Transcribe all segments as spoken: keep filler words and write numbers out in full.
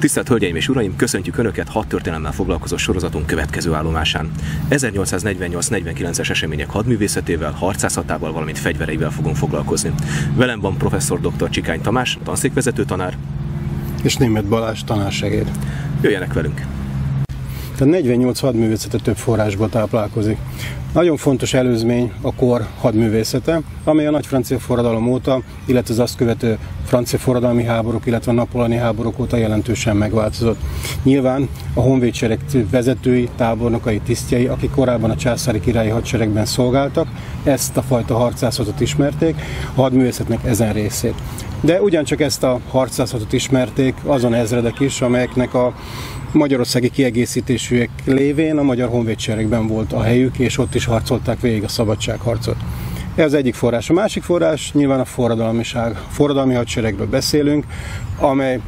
Tisztelt Hölgyeim és Uraim, köszöntjük Önöket hat történelemmel foglalkozó sorozatunk következő állomásán. ezernyolcszáznegyvennyolc negyvenkilences események hadművészetével, harcászatával, valamint fegyvereivel fogunk foglalkozni. Velem van professzor dr. Csikány Tamás, tanszékvezető tanár. És Németh Balázs, tanársegéd. Jöjjenek velünk! A negyvennyolc hadművészete több forrásból táplálkozik. Nagyon fontos előzmény a kor hadművészete, amely a nagy francia forradalom óta, illetve az azt követő francia forradalmi háborúk, illetve napóleoni háborúk óta jelentősen megváltozott. Nyilván a honvédsereg vezetői, tábornokai, tisztjei, akik korábban a császári királyi hadseregben szolgáltak, ezt a fajta harcászatot ismerték, a hadművészetnek ezen részét. De ugyancsak ezt a harcászatot ismerték azon ezredek is, amelyeknek a magyarországi kiegészítésűek lévén a magyar honvédseregben volt a helyük, és ott is harcolták végig a szabadságharcot. Ez az egyik forrás. A másik forrás nyilván a forradalmiság. Forradalmi hadseregről beszélünk, amely,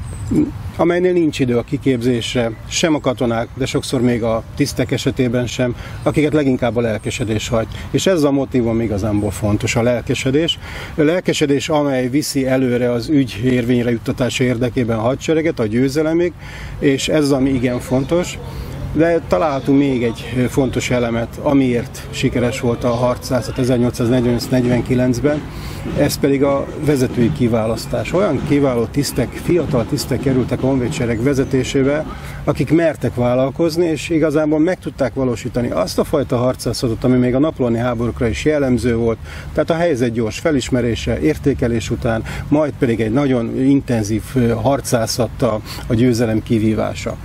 amelynél nincs idő a kiképzésre, sem a katonák, de sokszor még a tisztek esetében sem, akiket leginkább a lelkesedés hajt. És ez a motívum igazából fontos, a lelkesedés. A lelkesedés, amely viszi előre az ügy érvényre juttatása érdekében a hadsereget, a győzelemig, és ez az, ami igen fontos. De találtunk még egy fontos elemet, amiért sikeres volt a harcászat ezernyolcszáznegyvennyolc negyvenkilencben, ez pedig a vezetői kiválasztás. Olyan kiváló tisztek, fiatal tisztek kerültek a honvédsereg vezetésébe, akik mertek vállalkozni, és igazából meg tudták valósítani azt a fajta harcászatot, ami még a napóleoni háborúkra is jellemző volt, tehát a helyzet gyors felismerése, értékelés után, majd pedig egy nagyon intenzív harcászattal a győzelem kivívása.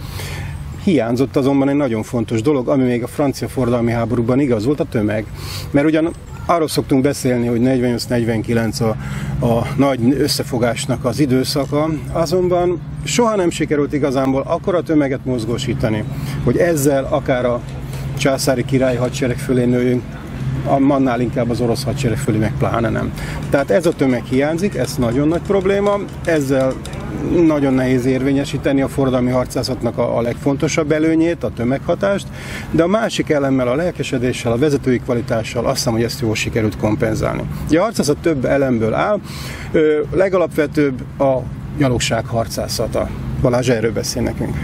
Hiányzott azonban egy nagyon fontos dolog, ami még a francia forradalmi háborúban igaz volt, a tömeg. Mert ugyan arról szoktunk beszélni, hogy negyvennyolc negyvenkilenc a, a nagy összefogásnak az időszaka, azonban soha nem sikerült igazából akkora tömeget mozgósítani, hogy ezzel akár a császári királyi hadsereg fölé nőjünk, annál inkább az orosz hadsereg fölé meg pláne nem. Tehát ez a tömeg hiányzik, ez nagyon nagy probléma, ezzel nagyon nehéz érvényesíteni a forradalmi harcászatnak a legfontosabb előnyét, a tömeghatást, de a másik elemmel, a lelkesedéssel, a vezetői kvalitással azt hiszem, hogy ezt jól sikerült kompenzálni. A harcászat több elemből áll, legalapvetőbb a gyalogság harcászata. Balázs, erről beszél nekünk.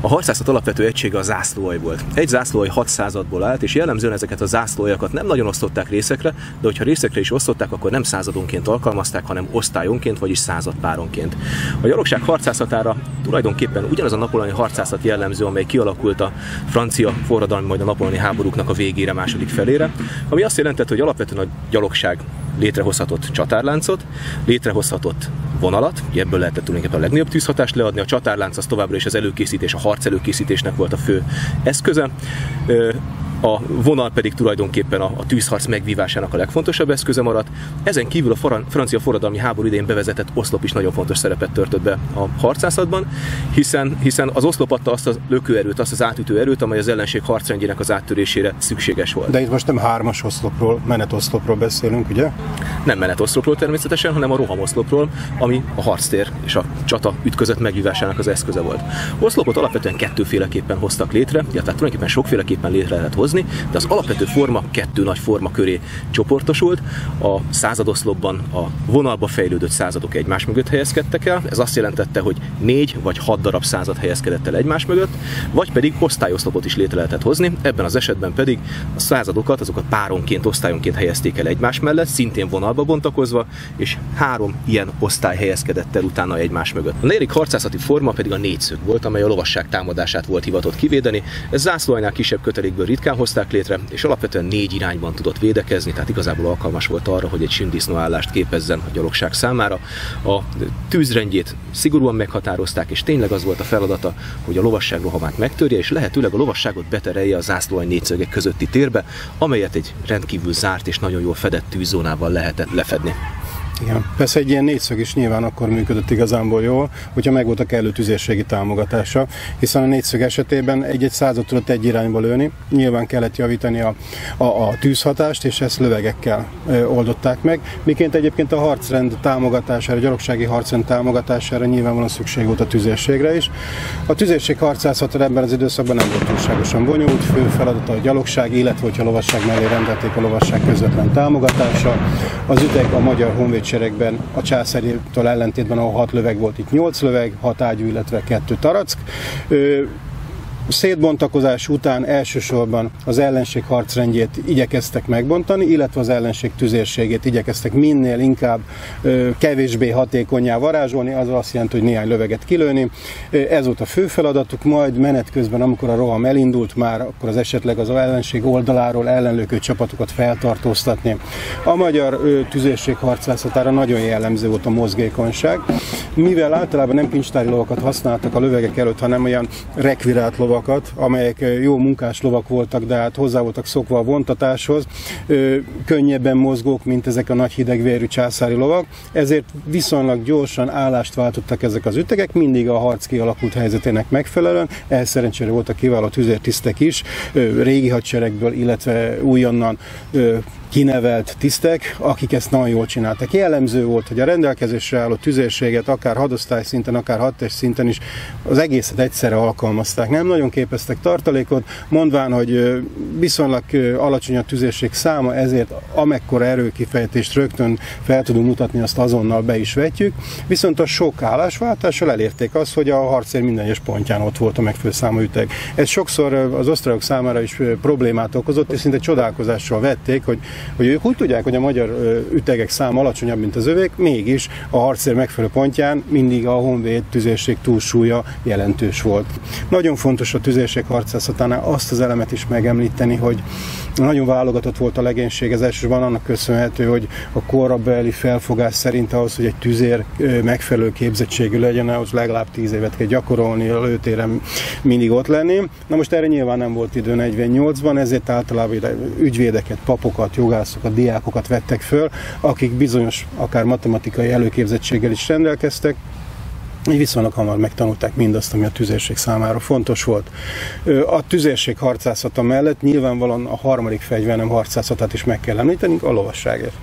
A harcászat alapvető egysége a zászlóalj volt. Egy zászlóalj hat századból állt, és jellemzően ezeket a zászlóaljakat nem nagyon osztották részekre, de hogyha részekre is osztották, akkor nem századonként alkalmazták, hanem osztályonként, vagyis századpáronként. A gyalogság harcászatára tulajdonképpen ugyanaz a napóleoni harcászat jellemző, amely kialakult a francia forradalmi, majd a napóleoni háborúknak a végére, második felére, ami azt jelentett, hogy alapvetően a gyalogság létrehozhatott csatárláncot, létrehozhatott vonalat, ebből lehetett tulajdonképpen a legnagyobb tűzhatást leadni, a csatárlánc az továbbra is az előkészítés, a harc előkészítésnek volt a fő eszköze, a vonal pedig tulajdonképpen a tűzharc megvívásának a legfontosabb eszköze maradt. Ezen kívül a francia forradalmi háború idején bevezetett oszlop is nagyon fontos szerepet töltött be a harcászatban, hiszen, hiszen az oszlop adta azt a lökőerőt, azt az átütő erőt, amely az ellenség harcrendjének az áttörésére szükséges volt. De itt most nem hármas oszlopról, menetoszlopról beszélünk, ugye? Nem menetoszlopról természetesen, hanem a rohamoszlopról, ami a harctér és a csata ütközet megvívásának az eszköze volt. Oszlopot alapvetően kettőféleképpen hoztak létre, illetve tulajdonképpen sokféleképpen létre lehet hozni, de az alapvető forma kettő nagy forma köré csoportosult. A századoszlopban a vonalba fejlődött századok egymás mögött helyezkedtek el, ez azt jelentette, hogy négy vagy hat darab század helyezkedett el egymás mögött, vagy pedig osztályoszlopot is létre lehetett hozni, ebben az esetben pedig a századokat, azokat páronként, osztályonként helyezték el egymás mellett, szintén vonalba bontakozva, és három ilyen osztály helyezkedett el utána egymás mögött. A negyedik harcászati forma pedig a négyszög volt, amely a lovasság támadását volt hivatott kivédeni, ez zászlóalynál kisebb kötelékből ritkán hozták létre, és alapvetően négy irányban tudott védekezni, tehát igazából alkalmas volt arra, hogy egy síndisznóállást képezzen a gyalogság számára. A tűzrendjét szigorúan meghatározták, és tényleg az volt a feladata, hogy a lovasság rohamát megtörje, és lehetőleg a lovasságot beterelje a zászlóalj négyszögek közötti térbe, amelyet egy rendkívül zárt és nagyon jól fedett tűzzónával lehetett lefedni. Igen. Persze egy ilyen négyszög is nyilván akkor működött igazából jól, hogyha megvolt a kellő tüzérségi támogatása, hiszen a négyszög esetében egy-egy század tudott egy irányba lőni, nyilván kellett javítani a, a, a tűzhatást, és ezt lövegekkel ö, oldották meg, miként egyébként a harcrend támogatására, a gyalogsági harcrend támogatására nyilvánvalóan szükség volt a tüzérségre is. A tüzérség harcászata ebben az időszakban nem volt túlságosan bonyolult, fő feladata a gyalogság, illetve hogyha a lovasság mellé rendelték, a lovasság közvetlen támogatása, az ütek a magyar honvéd hadseregben, a császárétől ellentétben, ahol hat löveg volt, itt nyolc löveg, hat ágyú, illetve kettő tarack. Szétbontakozás után elsősorban az ellenség harcrendjét igyekeztek megbontani, illetve az ellenség tüzérségét igyekeztek minél inkább kevésbé hatékonnyá varázsolni, az azt jelenti, hogy néhány löveget kilőni. Ez volt a fő feladatuk, majd menet közben, amikor a roham elindult már, akkor az esetleg az ellenség oldaláról ellenlökő csapatokat feltartóztatni. A magyar tüzérség harcászatára nagyon jellemző volt a mozgékonyság, mivel általában nem kincstári lovakat használtak a lövegek előtt, hanem olyan rekvirált lovakat, amelyek jó munkás lovak voltak, de hát hozzá voltak szokva a vontatáshoz, ö, könnyebben mozgók, mint ezek a nagy hidegvérű császári lovak, ezért viszonylag gyorsan állást váltottak ezek az ütegek, mindig a harc kialakult helyzetének megfelelően, ehhez szerencsére voltak kiváló tüzértisztek is, ö, régi hadseregből, illetve újonnan ö, kinevelt tisztek, akik ezt nagyon jól csináltak. Jellemző volt, hogy a rendelkezésre álló tüzérséget akár hadosztály szinten, akár hadtest szinten is az egészet egyszerre alkalmazták. Nem nagyon képeztek tartalékot, mondván, hogy viszonylag alacsony a tüzérség száma, ezért amekkora erőkifejtést rögtön fel tudunk mutatni, azt azonnal be is vetjük. Viszont a sok állásváltással elérték azt, hogy a harcér minden egyes pontján ott volt a megfelelő számú üteg. Ez sokszor az osztrákok számára is problémát okozott, és szinte csodálkozással vették, hogy hogy ők úgy tudják, hogy a magyar ütegek száma alacsonyabb, mint az övék, mégis a harcér megfelelő pontján mindig a honvéd tüzérség túlsúlya jelentős volt. Nagyon fontos a tüzérség harcászatánál azt az elemet is megemlíteni, hogy nagyon válogatott volt a legénység, ez elsősorban annak köszönhető, hogy a korabeli felfogás szerint ahhoz, hogy egy tüzér megfelelő képzettségű legyen, ahhoz legalább tíz évet kell gyakorolni, a lőtéren mindig ott lenni. Na most erre nyilván nem volt idő negyvennyolcban, ezért általában ügyvédeket, papokat, jogászokat, diákokat vettek föl, akik bizonyos, akár matematikai előképzettséggel is rendelkeztek, így viszonylag hamar megtanulták mindazt, ami a tüzérség számára fontos volt. A tüzérség harcászata mellett nyilvánvalóan a harmadik fegyver nem harcászatát is meg kell említenünk, a lovasságért.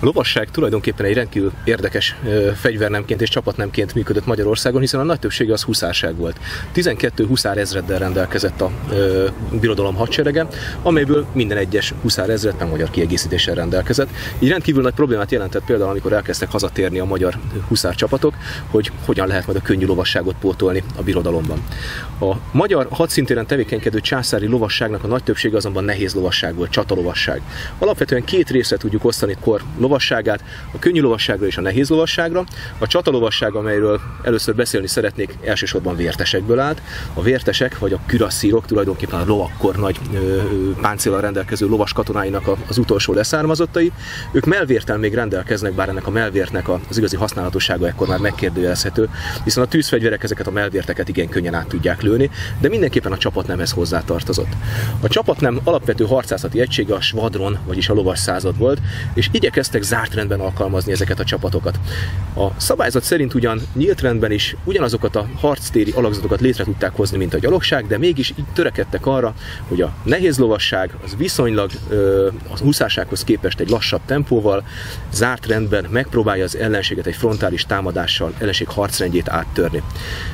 A lovasság tulajdonképpen egy rendkívül érdekes fegyvernemként és csapatnemként működött Magyarországon, hiszen a nagy többsége az huszárság volt. tizenkét huszár ezreddel rendelkezett a ö, birodalom hadserege, amelyből minden egyes huszár ezred nem magyar kiegészítéssel rendelkezett. Így rendkívül nagy problémát jelentett például, amikor elkezdtek hazatérni a magyar huszár csapatok, hogy hogyan lehet majd a könnyű lovasságot pótolni a birodalomban. A magyar hadszintéren tevékenykedő császári lovasságnak a nagy többsége azonban nehéz lovasság volt, csatalovasság. Alapvetően két részre tudjuk osztani kor lovasságát, a könnyű lovasságra és a nehéz lovasságra. A csatalovasság, amelyről először beszélni szeretnék, elsősorban vértesekből állt. A vértesek, vagy a kürasszírok, tulajdonképpen a lovakkor nagy páncéllal rendelkező lovas katonáinak a, az utolsó leszármazottai. Ők melvértel még rendelkeznek, bár ennek a melvértnek az igazi használatossága ekkor már megkérdőjelezhető, hiszen a tűzfegyverek ezeket a melvérteket igen könnyen át tudják lőni, de mindenképpen a csapatnemhez hozzátartozott. A csapatnem alapvető harcászati egysége a svadron, vagyis a lovas század volt, és igyekeztek zárt rendben alkalmazni ezeket a csapatokat. A szabályzat szerint ugyan nyílt rendben is ugyanazokat a harctéri alakzatokat létre tudták hozni, mint a gyalogság, de mégis így törekedtek arra, hogy a nehéz lovasság az viszonylag az huszársághoz képest egy lassabb tempóval, zárt rendben megpróbálja az ellenséget egy frontális támadással, ellenség harcrendjét áttörni.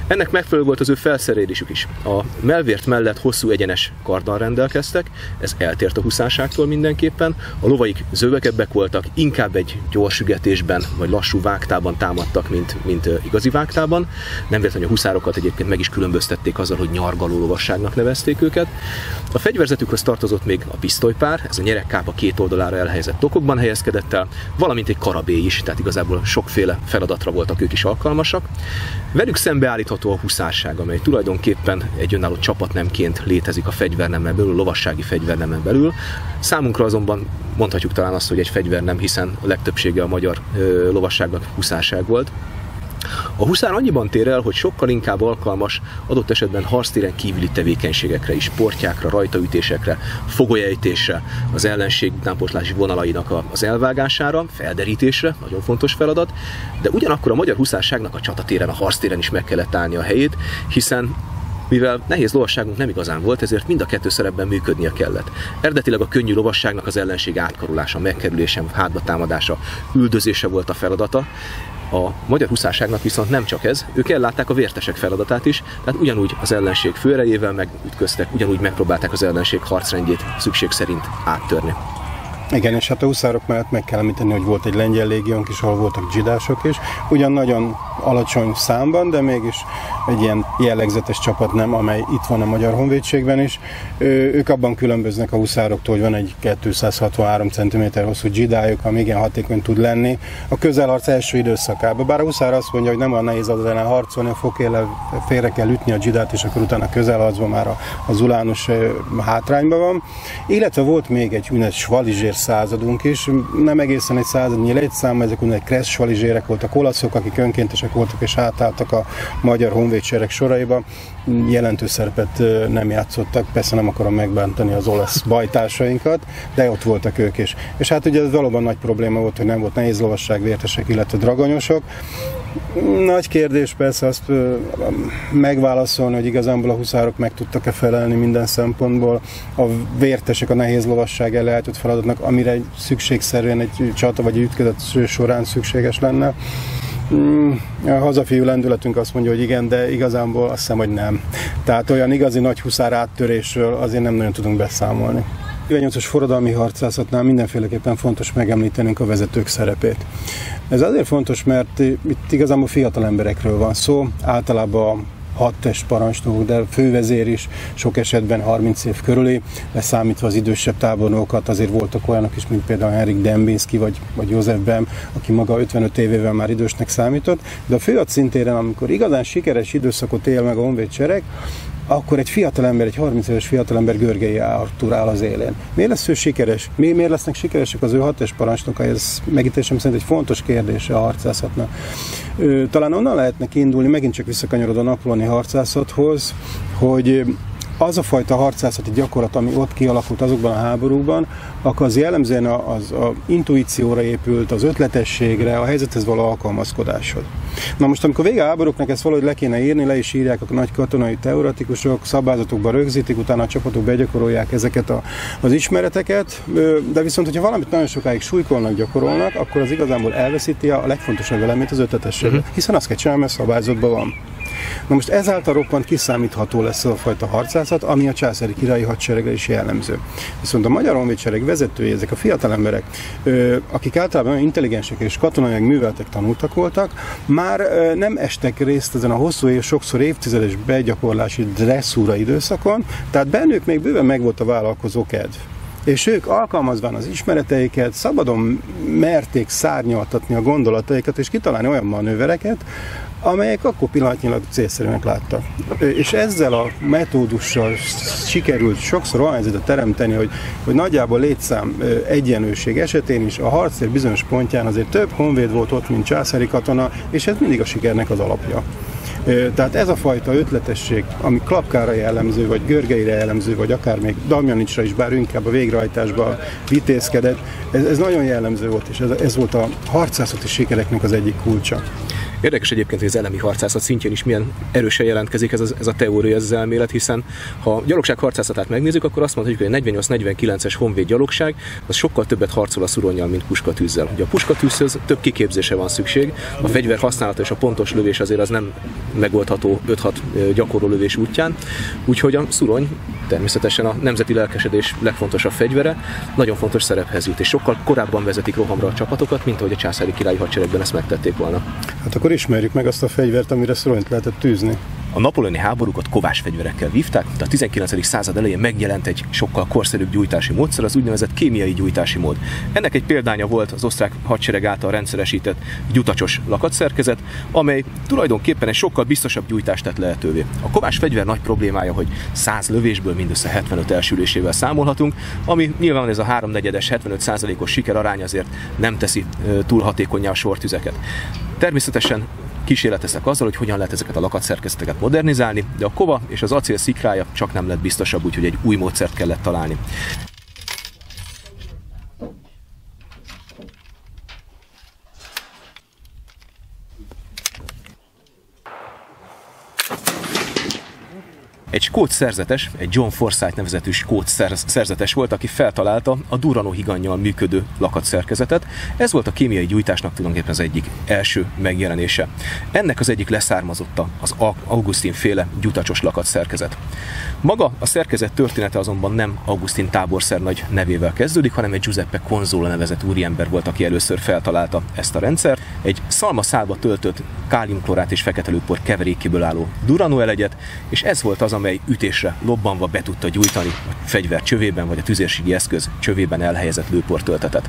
Ennek megfelelő volt az ő felszerelésük is. A melvért mellett hosszú egyenes karddal rendelkeztek, ez eltért a huszárságtól mindenképpen, a lovaik zövekebbek voltak, inkább egy gyors ügetésben, vagy lassú vágtában támadtak, mint, mint igazi vágtában. Nem véletlenül a huszárokat egyébként meg is különböztették azzal, hogy nyargaló lovasságnak nevezték őket. A fegyverzetükhöz tartozott még a pisztolypár, ez a nyeregkápa két oldalára elhelyezett tokokban helyezkedett el, valamint egy karabé is, tehát igazából sokféle feladatra voltak ők is alkalmasak. Velük szembeállítható a huszárság, amely tulajdonképpen egy önálló csapatnemként létezik a fegyvernemen belül, a lovassági fegyvernemen belül. Számunkra azonban mondhatjuk talán azt, hogy egy fegyvernem, hiszen a legtöbbsége a magyar ö, lovasságnak huszárság volt. A huszár annyiban tér el, hogy sokkal inkább alkalmas adott esetben harctéren kívüli tevékenységekre is, sportjákra, rajtaütésekre, fogolyejtésre, az ellenség utánpótlási vonalainak az elvágására, felderítésre, nagyon fontos feladat, de ugyanakkor a magyar huszárságnak a csatatéren, a harctéren is meg kellett állni a helyét, hiszen mivel nehéz lovasságunk nem igazán volt, ezért mind a kettő szerepben működnie kellett. Eredetileg a könnyű lovasságnak az ellenség átkarolása, megkerülése, hátba támadása, üldözése volt a feladata. A magyar huszárságnak viszont nem csak ez, ők ellátták a vértesek feladatát is, tehát ugyanúgy az ellenség főerejével megütköztek, ugyanúgy megpróbálták az ellenség harcrendjét szükség szerint áttörni. Igen, és hát a huszárok mellett meg kell említeni, hogy volt egy lengyel légiónk is, ahol voltak dzsidások is. Ugyan nagyon alacsony számban, de mégis egy ilyen jellegzetes csapat nem, amely itt van a Magyar Honvédségben is. Ők abban különböznek a huszároktól, hogy van egy kétszázhatvanhárom centiméter hosszú dzsidájuk, ami igen hatékony tud lenni a közelharc első időszakában. Bár a huszár azt mondja, hogy nem olyan nehéz az ellen harcolni, a fokéllel félre kell ütni a dzsidát, és akkor utána a közelharcban már az ulánus hátrányban van. Illetve volt még egy ünnep svalizsér századunk is, nem egészen egy századnyi létszámban, ezek úgynevezett kresszsvalizsérek voltak, olaszok, akik önkéntesek voltak és átálltak a magyar honvédsereg soraiba. Jelentős szerepet nem játszottak, persze nem akarom megbántani az olasz bajtársainkat, de ott voltak ők is. És hát ugye ez valóban nagy probléma volt, hogy nem volt nehézlovasság, vértesek, illetve dragonyosok. Nagy kérdés persze azt megválaszolni, hogy igazából a huszárok meg tudtak-e felelni minden szempontból. A vértesek a nehézlovasság elhajtott feladatnak, amire egy szükségszerűen egy csata vagy egy ütközet során szükséges lenne. A hazafiú lendületünk azt mondja, hogy igen, de igazából azt hiszem, hogy nem. Tehát olyan igazi nagy huszár áttörésről azért nem nagyon tudunk beszámolni. A tizennyolcas forradalmi harcászatnál mindenféleképpen fontos megemlítenünk a vezetők szerepét. Ez azért fontos, mert itt igazából fiatal emberekről van szó, általában hadtest parancsnokok, de fővezér is sok esetben harminc év körüli, leszámítva az idősebb tábornokokat, azért voltak olyanok is, mint például Henrik Dembinski vagy, vagy József Bem, aki maga ötvenöt évével már idősnek számított, de a főhadszintéren, amikor igazán sikeres időszakot él meg a honvédsereg, akkor egy fiatalember, egy harminc éves fiatalember, Görgelyi Artúr áll az élén. Miért lesz ő sikeres? Mi, miért lesznek sikeresek az ő hates parancsnokai? Ez megítélésem szerint egy fontos kérdése a harcászatnak. Ö, talán onnan lehetne kiindulni, megint csak visszakanyarodva a napoloni harcászathoz, hogy az a fajta harcászati gyakorlat, ami ott kialakult azokban a háborúkban, akkor az jellemzően az, az intuícióra épült, az ötletességre, a helyzethez való alkalmazkodáshoz. Na most, amikor vége a háborúknak, ezt valahogy le kéne írni, le is írják a nagy katonai teoretikusok, szabályzatokba rögzítik, utána a csapatok begyakorolják ezeket a, az ismereteket, de viszont, hogyha valamit nagyon sokáig súlykolnak, gyakorolnak, akkor az igazából elveszíti a legfontosabb elemét, az ötletességet, hiszen azt kell csinálni, mert szabályzatban van. Na most ezáltal roppant kiszámítható lesz a fajta harcászat, ami a császári királyi hadseregre is jellemző. Viszont a magyar honvédsereg vezetői, ezek a fiatal emberek, akik általában intelligensek és katonailag műveltek, tanultak voltak, már nem estek részt ezen a hosszú és sokszor évtizedes begyakorlási dresszúra időszakon, tehát bennük még bőven megvolt a vállalkozó kedv. És ők alkalmazván az ismereteiket szabadon merték szárnyaltatni a gondolataikat, és kitalálni olyan manővereket, amelyek akkor pillanatnyilag célszerűnek láttak. És ezzel a metódussal sikerült sokszor olyan helyzetet teremteni, hogy, hogy nagyjából létszám egyenlőség esetén is a harctér bizonyos pontján azért több honvéd volt ott, mint császári katona, és ez mindig a sikernek az alapja. Tehát ez a fajta ötletesség, ami Klapkára jellemző, vagy Görgelyre jellemző, vagy akár még Damjanicsra is, bár inkább a végrehajtásba vitézkedett, ez, ez nagyon jellemző volt, és ez, ez volt a harcászati sikereknek az egyik kulcsa. Érdekes egyébként, hogy az elemi harcászat szintjén is milyen erősen jelentkezik ez a, ez a teória, ez az elmélet, hiszen ha a gyalogság harcászatát megnézzük, akkor azt mondhatjuk, hogy a negyvennyolc negyvenkilences honvéd gyalogság az sokkal többet harcol a szuronnyal, mint puskatűzzel. Ugye a puskatűzhöz több kiképzése van szükség, a fegyver használata és a pontos lövés azért az nem megoldható öt-hat gyakorló lövés útján, úgyhogy a szurony természetesen a nemzeti lelkesedés legfontosabb fegyvere, nagyon fontos szerephez jut, és sokkal korábban vezetik rohamra a csapatokat, mint ahogy a császári királyi hadseregben ezt megtették volna. Hát akkor ismerjük meg azt a fegyvert, amire szuronyt lehetett tűzni. A napóleoni háborúkat kovás fegyverekkel vívták, de a tizenkilencedik század elején megjelent egy sokkal korszerűbb gyújtási módszer, az úgynevezett kémiai gyújtási mód. Ennek egy példánya volt az osztrák hadsereg által rendszeresített gyutacsos lakatszerkezet, amely tulajdonképpen egy sokkal biztosabb gyújtást tett lehetővé. A kovás fegyver nagy problémája, hogy száz lövésből mindössze hetvenöt elsülésével számolhatunk, ami nyilván ez a háromnegyedes, hetvenöt százalékos sikerarány azért nem teszi túl hatékonnyá a sortüzeket. Természetesen kísérleteztek azzal, hogy hogyan lehet ezeket a lakatszerkezeteket modernizálni, de a kova és az acél szikrája csak nem lett biztosabb, úgyhogy egy új módszert kellett találni. Egy skót szerzetes, egy John Forsyth nevezetű skót szerzetes volt, aki feltalálta a durranóhigannyal működő lakatszerkezetet. Ez volt a kémiai gyújtásnak tulajdonképpen az egyik első megjelenése. Ennek az egyik leszármazotta az Augustin féle gyutacsos lakatszerkezet. Maga a szerkezet története azonban nem Augustin táborszernagy nevével kezdődik, hanem egy Giuseppe Conzola nevezett úriember volt, aki először feltalálta ezt a rendszert. Egy szalmaszálba töltött káliumklorát és feketelőpor keverékéből álló durranóelegyet, és ez volt az, amely ütésre lobbanva be tudta gyújtani a fegyver csövében vagy a tüzérségi eszköz csövében elhelyezett lőportöltetet.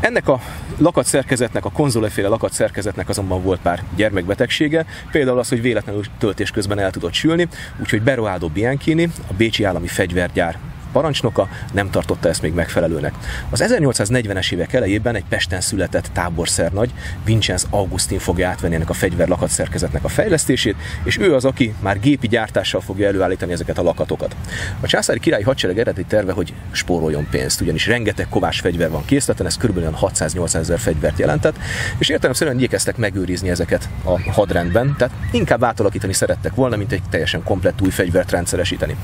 Ennek a lakatszerkezetnek, a konzoleféle lakatszerkezetnek azonban volt pár gyermekbetegsége, például az, hogy véletlenül töltés közben el tudott sülni, úgyhogy Beroaldo Bianchini, a bécsi állami fegyvergyár parancsnoka nem tartotta ezt még megfelelőnek. Az ezernyolcszáznegyvenes évek elejében egy Pesten született táborszernagy, Vincenz Augustin fogja átvenni ennek a fegyver lakatszerkezetnek a fejlesztését, és ő az, aki már gépi gyártással fogja előállítani ezeket a lakatokat. A császári királyi hadsereg eredeti terve, hogy spóroljon pénzt, ugyanis rengeteg kovás fegyver van készleten, ez kb. hatszáznyolcvanezer fegyvert jelentett, és értelemszerűen igyekeztek megőrizni ezeket a hadrendben, tehát inkább átalakítani szerettek volna, mint egy teljesen komplett új fegyvert rendszeresíteni.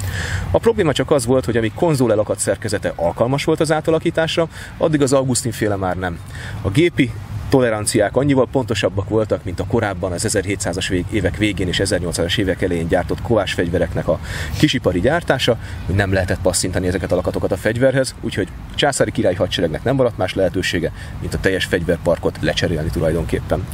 A probléma csak az volt, hogy amíg Konzole lakat szerkezete alkalmas volt az átalakításra, addig az Augustin féle már nem. A gépi toleranciák annyival pontosabbak voltak, mint a korábban az ezerhétszázas évek végén és ezernyolcszázas évek elején gyártott kovás fegyvereknek a kisipari gyártása, hogy nem lehetett passzintani ezeket a lakatokat a fegyverhez, úgyhogy a császári királyi hadseregnek nem maradt más lehetősége, mint a teljes fegyverparkot lecserélni tulajdonképpen.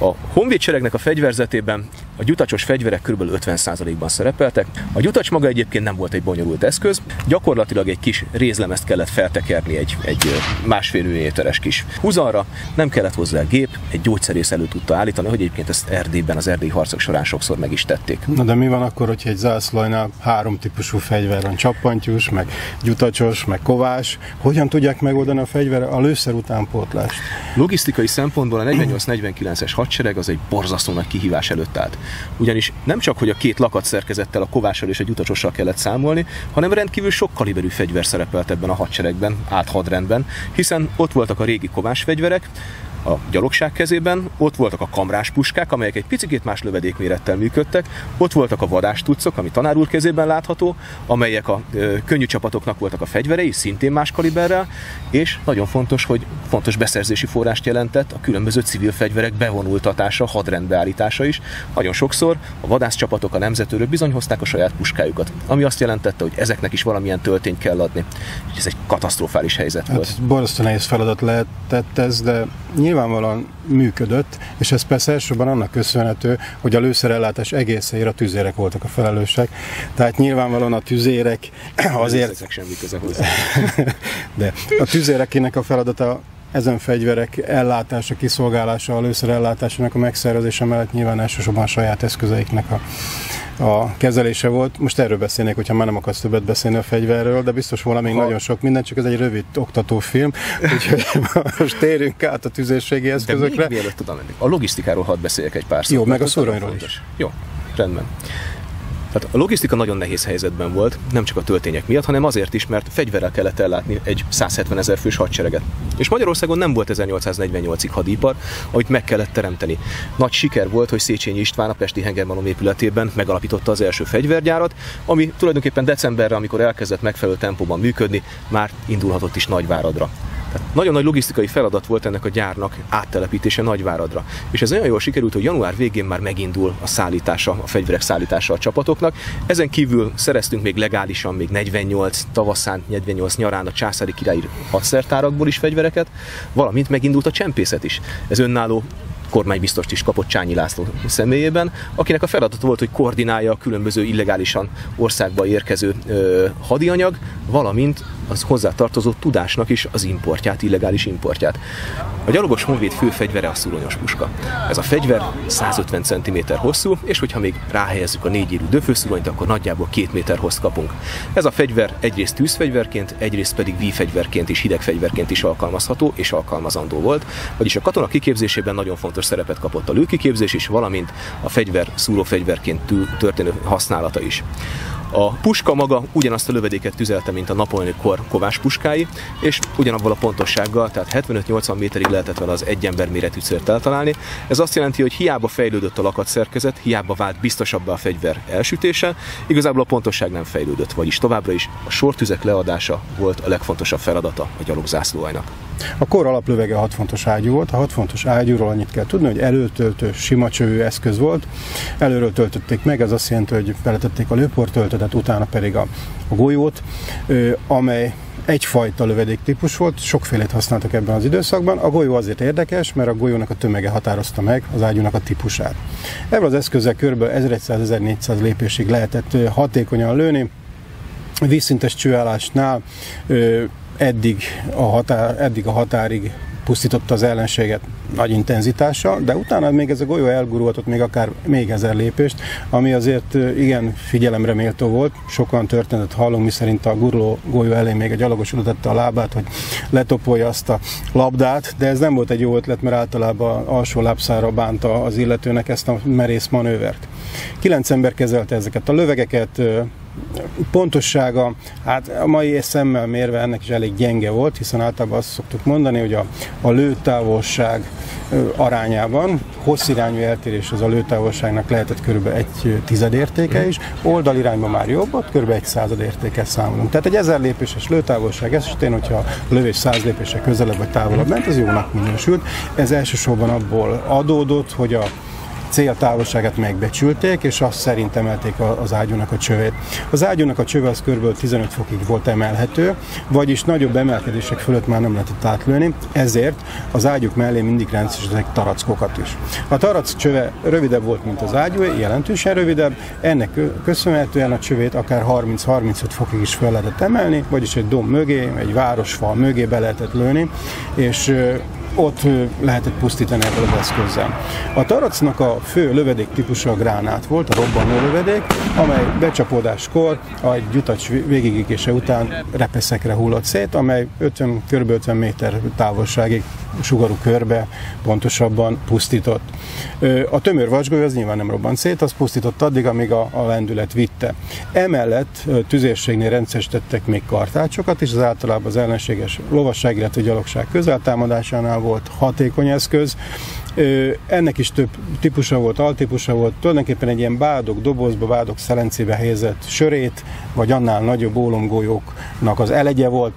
A honvédseregnek a fegyverzetében a gyutacsos fegyverek kb. ötven százalékban szerepeltek. A gyutacs maga egyébként nem volt egy bonyolult eszköz, gyakorlatilag egy kis rézlemezt kellett feltekerni, egy, egy másfél milliméteres kis húzalra, nem kellett hozzá a gép, egy gyógyszerész elő tudta állítani, hogy egyébként ezt Erdélyben, az erdélyi harcok során sokszor meg is tették. Na de mi van akkor, hogyha egy zászlajnál három típusú fegyver van, csappantyús, meg gyutacsos, meg kovás? Hogyan tudják megoldani a fegyver a lőszer utánpótlást? Logisztikai szempontból a negyvennyolc negyvenkilences hadsereg az egy borzasztó nagy kihívás előtt állt. Ugyanis nem csak, hogy a két lakatszerkezettel, a kovással és a gyutacsossal kellett számolni, hanem rendkívül sok kaliberű fegyver szerepelt ebben a hadseregben, áthadrendben, hiszen ott voltak a régi kovás fegyverek a gyalogság kezében, ott voltak a kamrás puskák, amelyek egy picikét más lövedékmérettel működtek, ott voltak a vadástuccok, ami tanár úr kezében látható, amelyek a ö, könnyű csapatoknak voltak a fegyverei, szintén más kaliberrel, és nagyon fontos, hogy fontos beszerzési forrást jelentett a különböző civil fegyverek bevonultatása, hadrendbeállítása is. Nagyon sokszor a vadászcsapatok a nemzetőről bizony hozták a saját puskájukat, ami azt jelentette, hogy ezeknek is valamilyen töltényt kell adni. És ez egy katasztrofális helyzet volt. Hát, borzasztó nehéz feladat lehetett ez, de nyilvánvalóan működött, és ez persze elsősorban annak köszönhető, hogy a lőszerellátás egészére a tüzérek voltak a felelősek. Tehát nyilvánvalóan a tüzérek azért... semmi köze hozzá. De a tüzérekének a feladata ezen fegyverek ellátása, kiszolgálása, a lőszerellátásának a megszervezése mellett nyilván elsősorban a saját eszközeiknek a, a kezelése volt. Most erről beszélnék, hogyha már nem akarsz többet beszélni a fegyverről, de biztos volna még ha. nagyon sok minden, csak ez egy rövid oktatófilm, úgyhogy most térjünk át a tüzérségi eszközökre. De mielőtt tudom lenni. A logisztikáról hadd beszéljek egy pár szót. Jó, meg a szuronyról is. Jó, rendben. Tehát a logisztika nagyon nehéz helyzetben volt, nem csak a töltények miatt, hanem azért is, mert fegyverrel kellett ellátni egy százhetvenezer fős hadsereget. És Magyarországon nem volt ezernyolcszáznegyvennyolcig hadipar, amit meg kellett teremteni. Nagy siker volt, hogy Széchenyi István a pesti hengermalom épületében megalapította az első fegyvergyárat, ami tulajdonképpen decemberre, amikor elkezdett megfelelő tempóban működni, már indulhatott is Nagyváradra. Tehát nagyon nagy logisztikai feladat volt ennek a gyárnak áttelepítése Nagyváradra. És ez olyan jól sikerült, hogy január végén már megindul a szállítása, a fegyverek szállítása a csapatoknak. Ezen kívül szereztünk még legálisan, még negyvennyolc tavaszán, negyvennyolc nyarán a császári királyi hadszertárakból is fegyvereket, valamint megindult a csempészet is. Ez önálló kormánybiztost is kapott Csányi László személyében, akinek a feladata volt, hogy koordinálja a különböző illegálisan országba érkező ö, hadianyag, valamint az hozzátartozó tudásnak is az importját, illegális importját. A gyalogos honvéd fő fegyvere a szuronyos puska. Ez a fegyver százötven centiméter hosszú, és hogyha még ráhelyezzük a négyérű döfőszuronyt, akkor nagyjából két méter hosszt kapunk. Ez a fegyver egyrészt tűzfegyverként, egyrészt pedig vívfegyverként és hidegfegyverként is alkalmazható és alkalmazandó volt, vagyis a katona kiképzésében nagyon fontos szerepet kapott a lőkiképzés is, valamint a fegyver szúrófegyverként történő használata is. A puska maga ugyanazt a lövedéket tüzelte, mint a napoleoni akkor Kovács puskái, és ugyanabban a pontossággal, tehát hetvenöt-nyolcvan méterig lehetett vele az egy ember méretű célt eltalálni. Ez azt jelenti, hogy hiába fejlődött a lakatszerkezet, hiába vált biztosabbá a fegyver elsütése, igazából a pontosság nem fejlődött, vagyis továbbra is a sortüzek leadása volt a legfontosabb feladata a gyalogzászlóaljnak. A kor alaplövege hat fontos ágyú volt. A hat fontos ágyúról annyit kell tudni, hogy előtöltő, sima csövű eszköz volt. Előről töltötték meg, ez azt jelenti, hogy beletették a lőportöltetet, utána pedig a, a golyót, amely egyfajta lövedéktípus volt, sokfélét használtak ebben az időszakban. A golyó azért érdekes, mert a golyónak a tömege határozta meg az ágyúnak a típusát. Ebből az eszközzel kb. ezerszáz-ezernégyszáz lépésig lehetett hatékonyan lőni. Vízszintes csőállásnál eddig a, határ, eddig a határig pusztította az ellenséget nagy intenzitással, de utána még ez a golyó elgurultott még akár még ezer lépést, ami azért igen figyelemre méltó volt. Sokan történetet hallunk, miszerint a guruló golyó elé még a gyalogos oda tette a lábát, hogy letopolja azt a labdát, de ez nem volt egy jó ötlet, mert általában alsó lábszára bánta az illetőnek ezt a merész manővert. Kilenc ember kezelte ezeket a lövegeket. Pontossága, hát a mai szemmel mérve ennek is elég gyenge volt, hiszen általában azt szoktuk mondani, hogy a, a lőtávolság arányában hosszirányú eltérés az a lőtávolságnak lehetett kb. egy tizedértéke is, oldalirányban már jobb, ott kb. egy századértéket számolunk. Tehát egy ezer lépéses lőtávolság esetén, hogyha a lövés száz lépésre közelebb vagy távolabb ment, ez jónak minősült. Ez elsősorban abból adódott, hogy a céltávolságát megbecsülték, és azt szerint emelték az ágyúnak a csövét. Az ágyúnak a csöve az kb. tizenöt fokig volt emelhető, vagyis nagyobb emelkedések fölött már nem lehetett átlőni, ezért az ágyuk mellé mindig rendszeresítettek tarackokat is. A tarack csöve rövidebb volt, mint az ágyú, jelentősen rövidebb, ennek köszönhetően a csövét akár harminc-harmincöt fokig is fel lehetett emelni, vagyis egy domb mögé, egy városfal mögé be lehetett lőni, és ott lehetett pusztítani ebből az eszközzel. A taracnak a fő lövedék típusa a gránát volt, a robbanó lövedék, amely becsapódáskor a gyutacs végigése után repeszekre hullott szét, amely ötven, körülbelül ötven méter távolságig sugarú körbe pontosabban pusztított. A tömör vasgolyó az nyilván nem robbant szét, az pusztított addig, amíg a, a lendület vitte. Emellett tüzérségnél rendszeresítettek még kartácsokat, és az általában az ellenséges lovasság, illetve gyalogság közeltámadásánál volt hatékony eszköz. Ennek is több típusa volt, altípusa volt, tulajdonképpen egy ilyen bádog dobozba, bádog szelencébe helyezett sörét, vagy annál nagyobb ólomgolyóknak az elegye volt.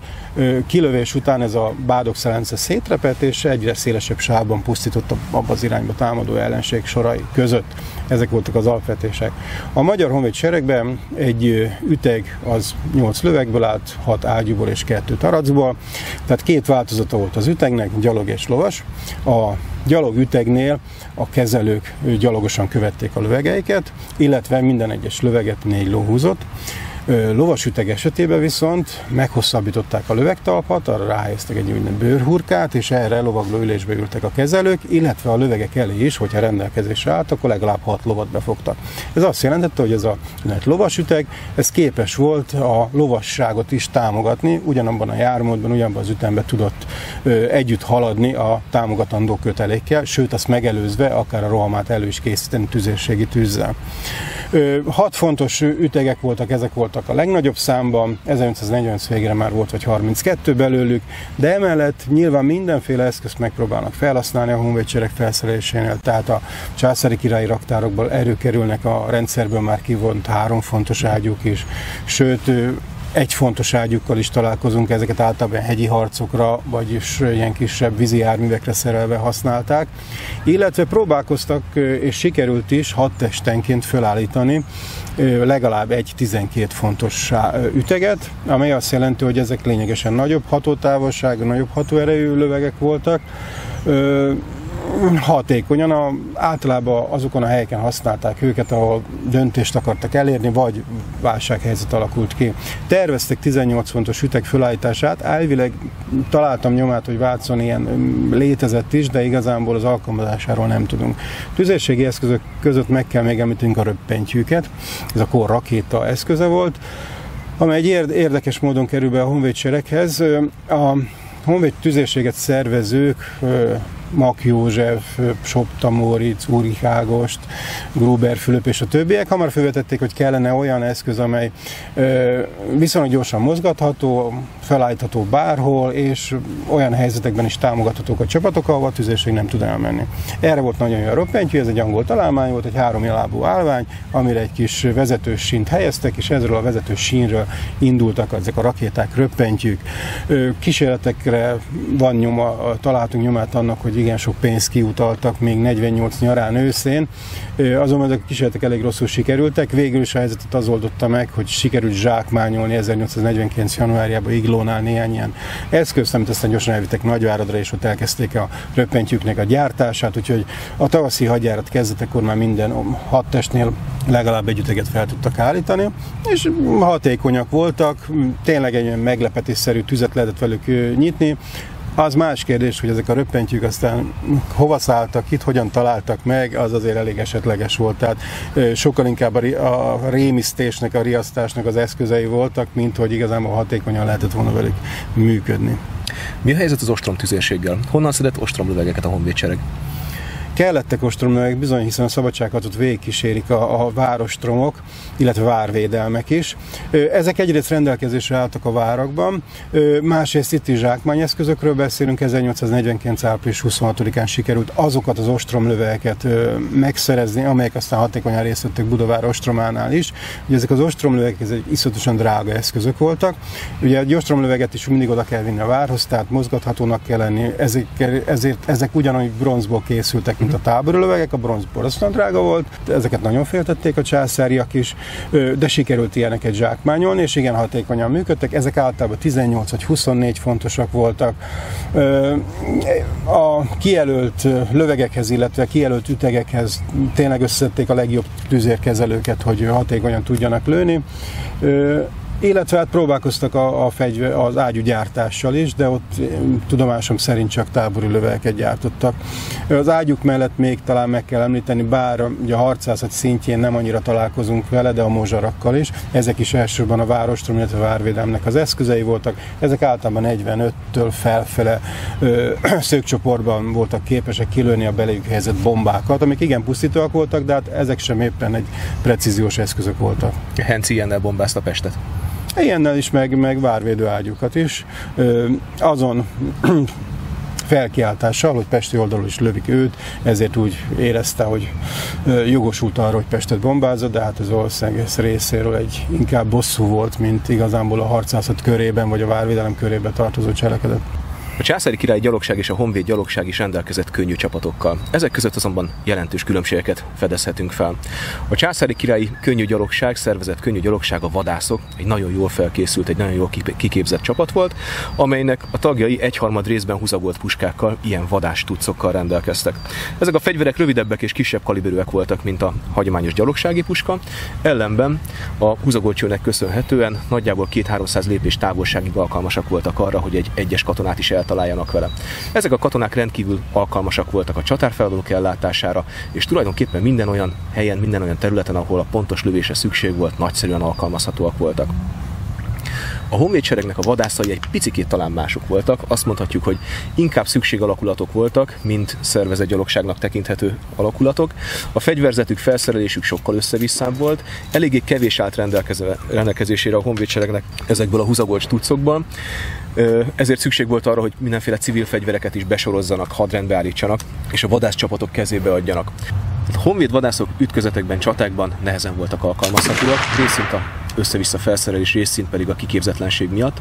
Kilövés után ez a bádog szelence szétrepett, és egyre szélesebb sávban pusztított abba az irányba támadó ellenség sorai között. Ezek voltak az alapvetések. A magyar honvéd seregben egy üteg az nyolc lövegből állt, hat ágyúból és kettő taracból. Tehát két változata volt az ütegnek, gyalog és lovas. A gyalogütegnél a kezelők gyalogosan követték a lövegeiket, illetve minden egyes löveget négy ló húzott. Lovasüteg esetében viszont meghosszabbították a lövegtalpat, arra ráhelyeztek egy úgynevezett bőrhurkát, és erre lovagló ülésbe ültek a kezelők, illetve a lövegek elé is, hogyha rendelkezésre állt, akkor legalább hat lovat befogtak. Ez azt jelentette, hogy ez a lovasüteg, ez képes volt a lovasságot is támogatni, ugyanabban a jármódban, ugyanabban az ütemben tudott együtt haladni a támogatandó kötelékkel, sőt azt megelőzve akár a rohamát elő is készíteni tüzérségi tűzzel. Hat fontos ütegek voltak, ezek voltak a legnagyobb számban, ezernyolcszáznegyvenöt végre már volt vagy harminckettő belőlük, de emellett nyilván mindenféle eszközt megpróbálnak felhasználni a honvédsereg felszerelésénél, tehát a császári királyi raktárokból előkerülnek a rendszerből már kivont három fontos ágyúk is, sőt egy fontos ágyukkal is találkozunk, ezeket általában hegyi harcokra, vagyis ilyen kisebb vízi járművekre szerelve használták, illetve próbálkoztak, és sikerült is hat testenként felállítani legalább egy tizenkét fontos üteget, amely azt jelenti, hogy ezek lényegesen nagyobb hatótávolságú, nagyobb hatóerejű lövegek voltak. Hatékonyan, a, általában azokon a helyeken használták őket, ahol döntést akartak elérni, vagy válsághelyzet alakult ki. Terveztek tizennyolc fontos üteg fölállítását, elvileg találtam nyomát, hogy Vácon ilyen létezett is, de igazából az alkalmazásáról nem tudunk. Tüzérségi eszközök között meg kell még említenünk a röppentyűket, ez a kor rakéta eszköze volt, amely egy érdekes módon kerül be a honvédsereghez. A honvéd tüzérséget szervezők Mak József, Sopta Móric, Úrich Ágost, Gruber Fülöp és a többiek. Hamar felvetették, hogy kellene olyan eszköz, amely viszonylag gyorsan mozgatható, felállítható bárhol, és olyan helyzetekben is támogathatók a csapatok, ahol a tüzérség nem tud elmenni. Erre volt nagyon jó a roppentyű, ez egy angol találmány volt, egy háromlábú állvány, amire egy kis vezetős sínt helyeztek, és ezről a vezetős sínről indultak ezek a rakéták, röppentyűk. Kísérletekre van nyoma, találtunk nyomát annak, hogy igen sok pénzt kiutaltak még negyvennyolc nyarán, őszén. Azonban ezek a kísérletek elég rosszul sikerültek. Végül is a helyzetet az oldotta meg, hogy sikerült zsákmányolni ezernyolcszáznegyvenkilenc januárjában Iglónál néhány ilyen eszközt, amit aztán gyorsan elvittek Nagyváradra, és ott elkezdték a röppentyűknek a gyártását, úgyhogy a tavaszi hadjárat kezdetekor már minden hadtestnél legalább egy üteget fel tudtak állítani, és hatékonyak voltak, tényleg egy olyan meglepetésszerű tüzet lehetett velük nyitni. Az más kérdés, hogy ezek a röppentyűk aztán hova szálltak, itt hogyan találtak meg, az azért elég esetleges volt. Tehát sokkal inkább a rémisztésnek, a riasztásnak az eszközei voltak, mint hogy igazából hatékonyan lehetett volna velük működni. Mi a helyzet az ostromtüzérséggel? Honnan szedett ostromlövegeket a honvédsereg? Kellettek ostromlövegek bizony, hiszen a szabadságharcot végigkísérik a, a várostromok, illetve várvédelmek is. Ezek egyrészt rendelkezésre álltak a várakban, másrészt itt is zsákmányeszközökről beszélünk, ezernyolcszáznegyvenkilenc április huszonhatodikán sikerült azokat az ostromlövegeket megszerezni, amelyek aztán hatékonyan részt vettek Budavár ostrománál is. Ugye ezek az ostromlövegek ezek iszonyatosan drága eszközök voltak. Ugye egy ostromlöveget is mindig oda kell vinni a várhoz, tehát mozgathatónak kell lenni, ezért, ezért ezek ugyanúgy bronzból készültek, a táború lövegek, a bronz borzasztóan drága volt, ezeket nagyon féltették a császáriak is, de sikerült ilyeneket zsákmányolni, és igen hatékonyan működtek, ezek általában tizennyolc vagy huszonnégy fontosak voltak. A kijelölt lövegekhez, illetve kijelölt ütegekhez tényleg összeszedték a legjobb tüzérkezelőket, hogy hatékonyan tudjanak lőni. Illetve hát próbálkoztak a, a fegyver, az ágyúgyártással is, de ott tudomásom szerint csak tábori lövegeket gyártottak. Az ágyuk mellett még talán meg kell említeni, bár ugye a harcászat szintjén nem annyira találkozunk vele, de a mozsarakkal is. Ezek is elsősorban a várostrom, illetve a várvédelmnek az eszközei voltak. Ezek általában negyvenöttől felfele ö, szögcsoportban voltak képesek kilőni a beléjük helyezett bombákat, amik igen pusztítóak voltak, de hát ezek sem éppen egy precíziós eszközök voltak. Henzi ilyennel bombázta Pestet. Ilyennel is, meg, meg várvédő ágyukat is. Ö, azon felkiáltással, hogy pesti oldalról is lövik őt, ezért úgy érezte, hogy jogosult arra, hogy Pestet bombázza, de hát ez valószínűleg ez részéről egy inkább bosszú volt, mint igazából a harcászat körében, vagy a várvédelem körében tartozó cselekedet. A császári királyi gyalogság és a honvéd gyalogság is rendelkezett könnyű csapatokkal. Ezek között azonban jelentős különbségeket fedezhetünk fel. A császári királyi könnyű gyalogság, szervezett könnyű gyalogság, a vadászok, egy nagyon jól felkészült, egy nagyon jól kiképzett csapat volt, amelynek a tagjai egyharmad részben húzagolt puskákkal, ilyen vadás tuccokkal rendelkeztek. Ezek a fegyverek rövidebbek és kisebb kaliberűek voltak, mint a hagyományos gyalogsági puska, ellenben a húzagolcsőnek köszönhetően nagyjából kétszáz-háromszáz lépés távolságig alkalmasak voltak arra, hogy egy egyes katonát is el találjanak vele. Ezek a katonák rendkívül alkalmasak voltak a csatárfeladatok ellátására, és tulajdonképpen minden olyan helyen, minden olyan területen, ahol a pontos lövésre szükség volt, nagyszerűen alkalmazhatóak voltak. A honvédseregnek a vadászai egy picikét talán mások voltak, azt mondhatjuk, hogy inkább szükségalakulatok voltak, mint szervezett gyalogságnak tekinthető alakulatok. A fegyverzetük, felszerelésük sokkal össze-visszább volt, eléggé kevés állt rendelkezésére a honvédseregnek ezekből a húzagolcs tucokból, ezért szükség volt arra, hogy mindenféle civil fegyvereket is besorozzanak, hadrendbe állítsanak, és a vadászcsapatok kezébe adjanak. A honvéd vadászok ütközetekben, csatákban nehezen voltak alkalmazhatóak, részint a össze-vissza felszerelés, részint pedig a kiképzetlenség miatt.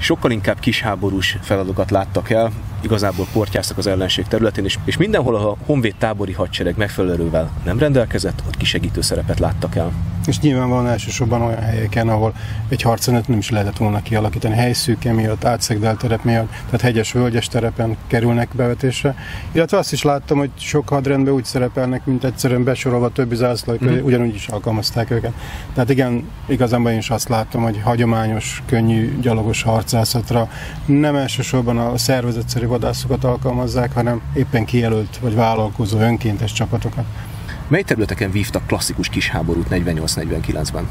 Sokkal inkább kisháborús feladatokat láttak el, igazából portyáztak az ellenség területén, és, és mindenhol a honvéd tábori hadsereg megfelelő erővel nem rendelkezett, ott kisegítő szerepet láttak el. És nyilvánvalóan elsősorban olyan helyeken, ahol egy harcrendet nem is lehetett volna kialakítani, helyszűke miatt, átszegdelt terep miatt, tehát hegyes, völgyes terepen kerülnek bevetésre. Illetve azt is láttam, hogy sok hadrendben úgy szerepelnek, mint egyszerűen besorolva többi zászlóik, mm-hmm. ugyanúgy is alkalmazták őket. Tehát igen, igazából én is azt láttam, hogy hagyományos, könnyű, gyalogos harcászatra nem elsősorban a szervezetszerű vadászokat alkalmazzák, hanem éppen kijelölt vagy vállalkozó önkéntes csapatokat. Mely területeken vívtak klasszikus kisháborút negyvennyolc negyvenkilencben?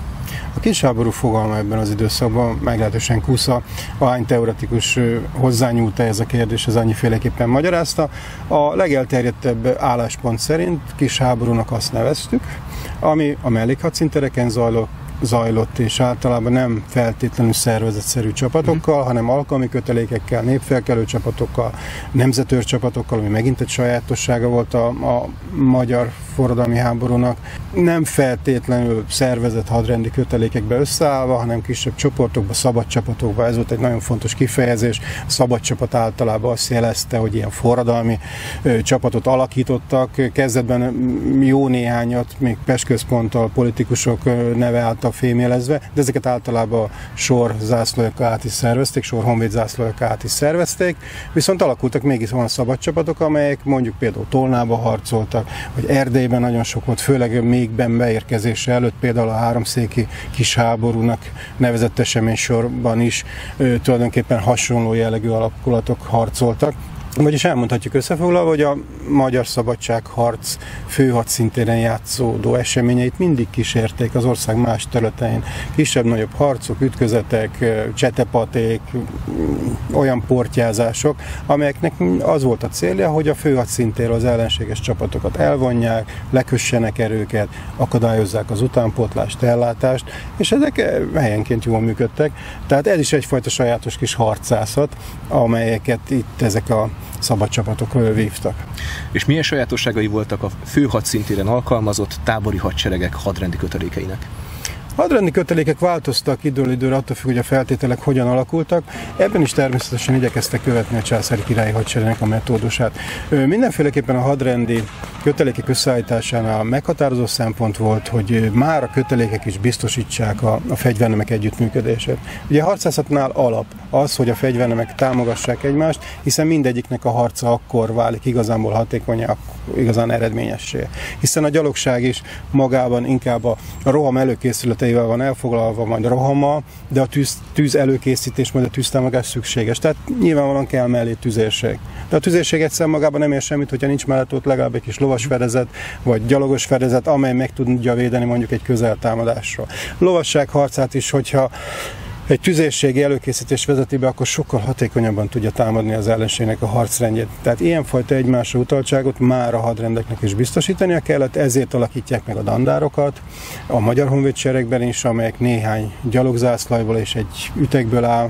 A kisháború fogalma ebben az időszakban meglehetősen kusza, ahány teoretikus hozzányúlt ez a kérdés, ez annyiféleképpen magyarázta. A legelterjedtebb álláspont szerint kisháborúnak azt neveztük, ami a mellékhadszíntereken zajlott, zajlott, és általában nem feltétlenül szervezetszerű csapatokkal, hanem alkalmi kötelékekkel, népfelkelő csapatokkal, nemzetőr csapatokkal, ami megint egy sajátossága volt a, a magyar forradalmi háborúnak. Nem feltétlenül szervezett hadrendi kötelékekbe összeállva, hanem kisebb csoportokba, szabad csapatokba. Ez volt egy nagyon fontos kifejezés. A szabad csapat általában azt jelezte, hogy ilyen forradalmi ö, csapatot alakítottak. Kezdetben jó néhányat, még Pest központtal politikusok ö, neve által fémjelezve, de ezeket általában sor zászlójak át is szervezték, sor honvéd zászlójak át is szervezték, viszont alakultak mégis olyan szabad csapatok, amelyek mondjuk például Tolnába harcoltak, vagy Erdélyben nagyon sok volt, főleg még Bem beérkezése előtt, például a háromszéki kisháborúnak nevezett eseménysorban is ő, tulajdonképpen hasonló jellegű alakulatok harcoltak. Vagyis elmondhatjuk összefoglalva, hogy a magyar szabadságharc főhadszintéren játszódó eseményeit mindig kísérték az ország más területein. Kisebb-nagyobb harcok, ütközetek, csetepaték, olyan portyázások, amelyeknek az volt a célja, hogy a főhadszintéről az ellenséges csapatokat elvonják, lekössenek erőket, akadályozzák az utánpótlást, ellátást, és ezek helyenként jól működtek. Tehát ez is egyfajta sajátos kis harcászat, amelyeket itt ezek a szabad csapatok vívtak. És milyen sajátosságai voltak a főhadszintéren alkalmazott tábori hadseregek hadrendi kötelékeinek? Hadrendi kötelékek változtak időről időre, attól függ, hogy a feltételek hogyan alakultak. Ebben is természetesen igyekeztek követni a császári királyi hadseregnek a metódusát. Mindenféleképpen a hadrendi kötelékek összeállításánál meghatározó szempont volt, hogy már a kötelékek is biztosítsák a, a fegyvernemek együttműködését. Ugye a harcászatnál alap az, hogy a fegyvernemek támogassák egymást, hiszen mindegyiknek a harca akkor válik igazából hatékonyak, igazán eredményessé. Hiszen a gyalogság is magában inkább a roham előkészületeivel van elfoglalva, majd a rohammal, de a tűz, tűz előkészítés, majd a tűztámogás szükséges. Tehát nyilvánvalóan kell mellé tüzérség. De a tüzérség egyszer magában nem ér semmit, hogyha nincs mellett ott legalább egy kis lovas fedezet, vagy gyalogos fedezet, amely meg tudja védeni mondjuk egy közeltámadásról. Lovasság harcát is, hogyha egy tüzérségi előkészítés vezeti be, akkor sokkal hatékonyabban tudja támadni az ellenségnek a harcrendjét. Tehát ilyenfajta egymásra utaltságot már a hadrendeknek is biztosítania kellett, ezért alakítják meg a dandárokat a magyar honvédseregben is, amelyek néhány gyalogzászlajból és egy ütegből áll,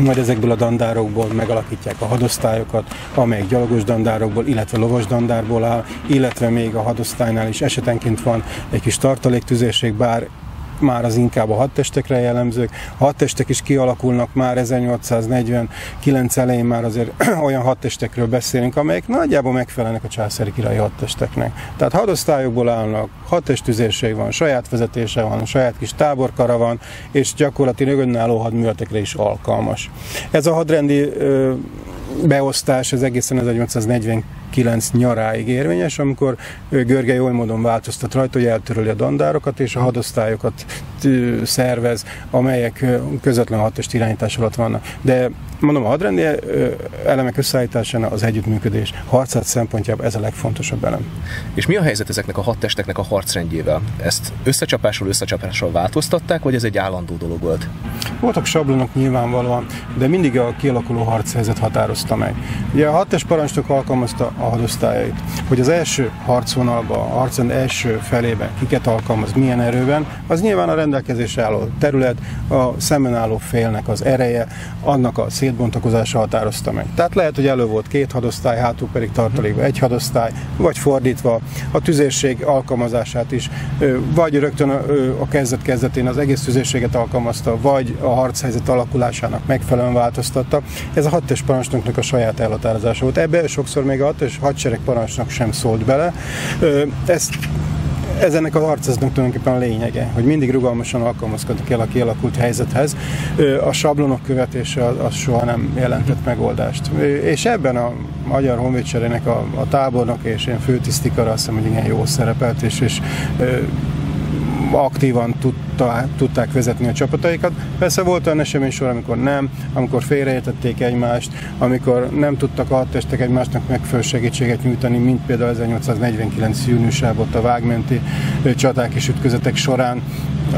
majd ezekből a dandárokból megalakítják a hadosztályokat, amelyek gyalogos dandárokból, illetve lovas dandárból áll, illetve még a hadosztálynál is esetenként van egy kis tartaléktüzérség, bár már az inkább a hadtestekre jellemzők. A hadtestek is kialakulnak már ezernyolcszáznegyvenkilenc elején, már azért olyan hadtestekről beszélünk, amelyek nagyjából megfelelnek a császári királyi hadtesteknek. Tehát hadosztályokból állnak, hadtestüzérség van, saját vezetése van, saját kis táborkara van, és gyakorlatilag önálló hadműveletekre is alkalmas. Ez a hadrendi ö, beosztás az egészen ezernyolcszáznegyvenkilenc nyaráig érvényes, amikor Görgelyi oly módon változtat rajta, hogy eltöröli a dandárokat és a hadosztályokat szervez, amelyek közvetlen hadtest irányítás alatt vannak. De mondom, a hadrendi elemek összeállításánál az együttműködés harcát szempontjából ez a legfontosabb elem. És mi a helyzet ezeknek a hadtesteknek a harcrendjével? Ezt összecsapásról összecsapásról változtatták, vagy ez egy állandó dolog volt? Voltak sablonok nyilvánvalóan, de mindig a kialakuló harchelyzet határozta meg. Ugye a hadtest parancsnok alkalmazta a hadosztályait, hogy az első harcvonalban, a harcrend első felében kiket alkalmaz, milyen erőben, az nyilván a rendelkezésre álló terület, a szemben álló félnek az ereje, annak a szétbontakozása határozta meg. Tehát lehet, hogy elő volt két hadosztály, hátul pedig tartalékban egy hadosztály, vagy fordítva a tüzérség alkalmazását is, vagy rögtön a kezdet-kezdetén az egész tüzérséget alkalmazta, vagy a harchelyzet alakulásának megfelelően változtatta. Ez a hadtest parancsnoknak a saját elhatározása volt. Ebbe sokszor még a hadtest hadsereg parancsnok sem szólt bele. Ezt Ez ennek a harcászatnak tulajdonképpen a lényege, hogy mindig rugalmasan alkalmazkodni kell a kialakult helyzethez. A sablonok követése az soha nem jelentett megoldást. És ebben a magyar honvédseregnek a, a tábornok és én főtisztikara azt hiszem, hogy igen jó szerepelt, és, és aktívan tudta, tudták vezetni a csapataikat. Persze volt olyan esemény sor, amikor nem, amikor félreértették egymást, amikor nem tudtak a hadtestek egymásnak megfelelő segítséget nyújtani, mint például ezernyolcszáznegyvenkilenc júniusában a vágmenti csaták és ütközetek során.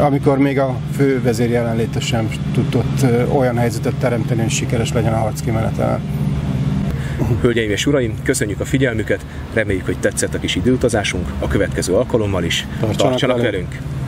amikor még a fővezér jelenléte sem tudott olyan helyzetet teremteni, hogy sikeres legyen a harc kimenetelen. Hölgyeim és uraim, köszönjük a figyelmüket, reméljük, hogy tetszett a kis időutazásunk, a következő alkalommal is tartsanak, tartsanak velünk!